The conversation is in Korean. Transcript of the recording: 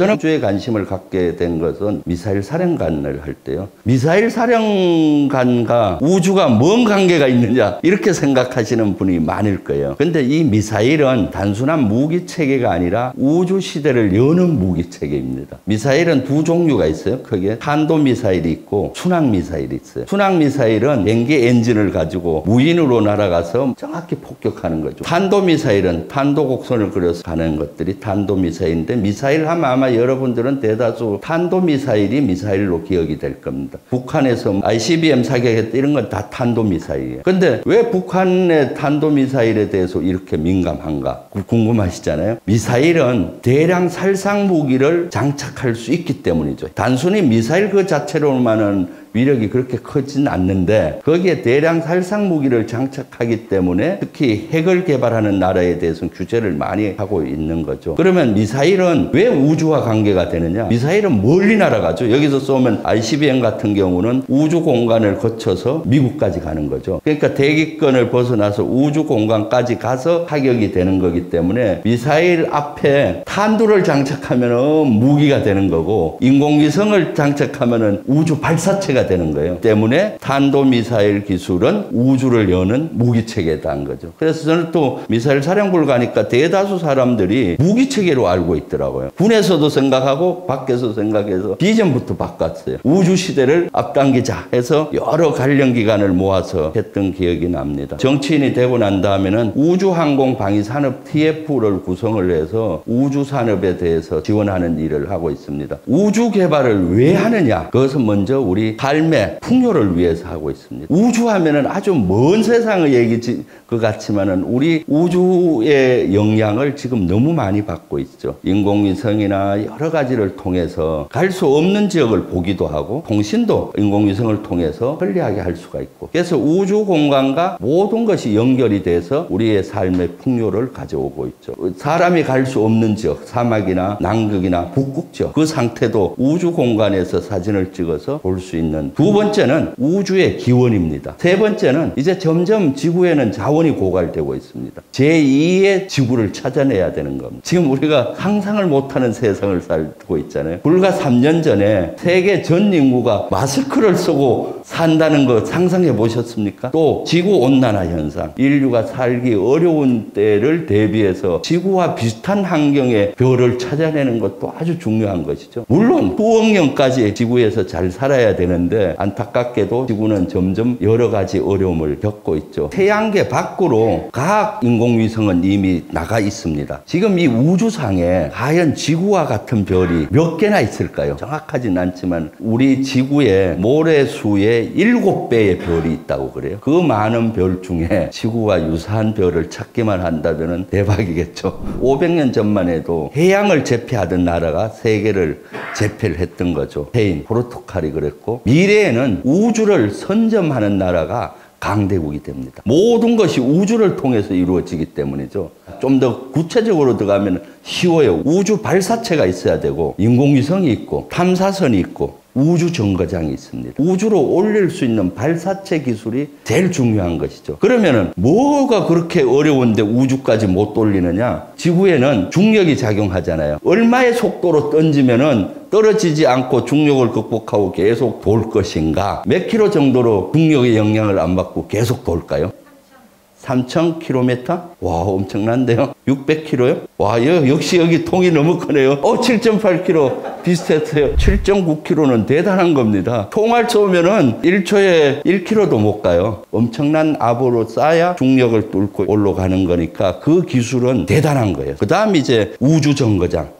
저는 우주에 관심을 갖게 된 것은 미사일 사령관을 할 때요. 미사일 사령관과 우주가 뭔 관계가 있느냐 이렇게 생각하시는 분이 많을 거예요. 근데 이 미사일은 단순한 무기체계가 아니라 우주시대를 여는 무기체계입니다. 미사일은 두 종류가 있어요. 크게 탄도미사일이 있고 순항미사일이 있어요. 순항미사일은 비행기 엔진을 가지고 무인으로 날아가서 정확히 폭격하는 거죠. 탄도미사일은 탄도곡선을 그려서 가는 것들이 탄도미사일인데, 미사일 하면 아마 여러분들은 대다수 탄도미사일이 미사일로 기억이 될 겁니다. 북한에서 ICBM 사격했다 이런 건 다 탄도미사일이에요. 근데 왜 북한의 탄도미사일에 대해서 이렇게 민감한가 궁금하시잖아요. 미사일은 대량 살상무기를 장착할 수 있기 때문이죠. 단순히 미사일 그 자체로만은 위력이 그렇게 크진 않는데 거기에 대량 살상무기를 장착하기 때문에 특히 핵을 개발하는 나라에 대해서는 규제를 많이 하고 있는 거죠. 그러면 미사일은 왜 우주와 관계가 되느냐? 미사일은 멀리 날아가죠. 여기서 쏘면 ICBM 같은 경우는 우주 공간을 거쳐서 미국까지 가는 거죠. 그러니까 대기권을 벗어나서 우주 공간까지 가서 타격이 되는 거기 때문에 미사일 앞에 탄두를 장착하면 무기가 되는 거고 인공위성을 장착하면 우주 발사체가 되는 거예요. 때문에 탄도미사일 기술은 우주를 여는 무기체계다 한 거죠. 그래서 저는 또 미사일 사령부를 가니까 대다수 사람들이 무기체계로 알고 있더라고요. 군에서도 생각하고 밖에서 생각해서 비전부터 바꿨어요. 우주시대를 앞당기자 해서 여러 관련기관을 모아서 했던 기억이 납니다. 정치인이 되고 난 다음에는 우주항공방위산업 TF를 구성을 해서 우주산업에 대해서 지원하는 일을 하고 있습니다. 우주개발을 왜 하느냐? 그것은 먼저 우리 삶의 풍요를 위해서 하고 있습니다. 우주하면은 아주 먼 세상의 얘기지 그 같지만은 우리 우주의 영향을 지금 너무 많이 받고 있죠. 인공위성이나 여러 가지를 통해서 갈 수 없는 지역을 보기도 하고 통신도 인공위성을 통해서 편리하게 할 수가 있고, 그래서 우주 공간과 모든 것이 연결이 돼서 우리의 삶의 풍요를 가져오고 있죠. 사람이 갈 수 없는 지역, 사막이나 남극이나 북극 지역, 그 상태도 우주 공간에서 사진을 찍어서 볼 수 있는. 두 번째는 우주의 기원입니다. 세 번째는 이제 점점 지구에는 자원이 고갈되고 있습니다. 제2의 지구를 찾아내야 되는 겁니다. 지금 우리가 상상을 못하는 세상을 살고 있잖아요. 불과 3년 전에 세계 전 인구가 마스크를 쓰고 산다는 거 상상해 보셨습니까? 또 지구온난화 현상, 인류가 살기 어려운 때를 대비해서 지구와 비슷한 환경의 별을 찾아내는 것도 아주 중요한 것이죠. 물론 수억 년까지 지구에서 잘 살아야 되는 근데 안타깝게도 지구는 점점 여러 가지 어려움을 겪고 있죠. 태양계 밖으로 과학 인공위성은 이미 나가 있습니다. 지금 이 우주상에 과연 지구와 같은 별이 몇 개나 있을까요? 정확하진 않지만 우리 지구의 모래수의 7배의 별이 있다고 그래요. 그 많은 별 중에 지구와 유사한 별을 찾기만 한다면 대박이겠죠. 500년 전만 해도 해양을 제패하던 나라가 세계를 제패를 했던 거죠. 스페인, 포르투갈이 그랬고, 미래에는 우주를 선점하는 나라가 강대국이 됩니다. 모든 것이 우주를 통해서 이루어지기 때문이죠. 좀 더 구체적으로 들어가면 쉬워요. 우주 발사체가 있어야 되고 인공위성이 있고 탐사선이 있고 우주 정거장이 있습니다. 우주로 올릴 수 있는 발사체 기술이 제일 중요한 것이죠. 그러면은 뭐가 그렇게 어려운데 우주까지 못 돌리느냐? 지구에는 중력이 작용하잖아요. 얼마의 속도로 던지면은 떨어지지 않고 중력을 극복하고 계속 돌 것인가? 몇 킬로 정도로 중력의 영향을 안 받고 계속 돌까요? 3,000km? 와, 엄청난데요? 600km요? 와, 역시 여기 통이 너무 크네요. 7.8km 비슷했어요. 7.9km는 대단한 겁니다. 총알 쏘면은 1초에 1km도 못 가요. 엄청난 압으로 쌓아야 중력을 뚫고 올라가는 거니까 그 기술은 대단한 거예요. 그 다음 이제 우주정거장.